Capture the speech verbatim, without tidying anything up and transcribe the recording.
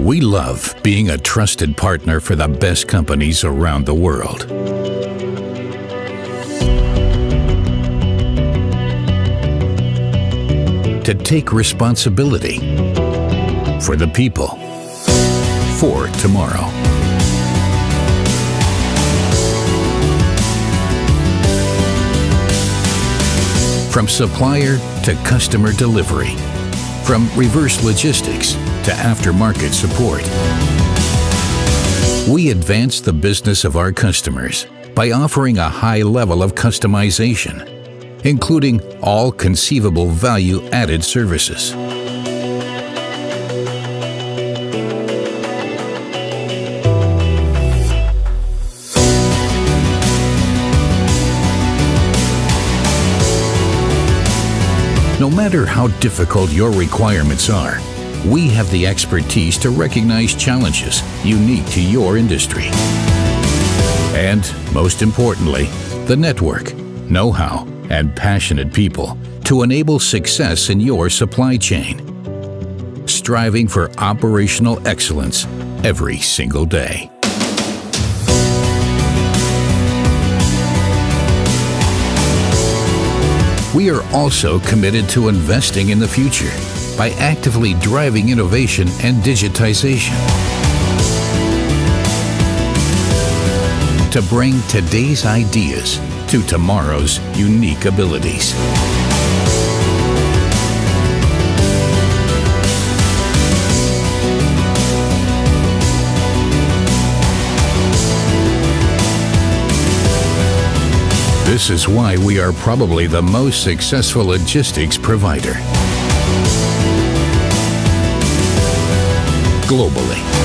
We love being a trusted partner for the best companies around the world. To take responsibility for the people, for tomorrow. From supplier to customer delivery, from reverse logistics to aftermarket support. We advance the business of our customers by offering a high level of customization, including all conceivable value-added services. No matter how difficult your requirements are, we have the expertise to recognize challenges unique to your industry. And, most importantly, the network, know-how, and passionate people to enable success in your supply chain, striving for operational excellence every single day. We are also committed to investing in the future by actively driving innovation and digitization to bring today's ideas to tomorrow's unique abilities. This is why we are probably the most successful logistics provider globally.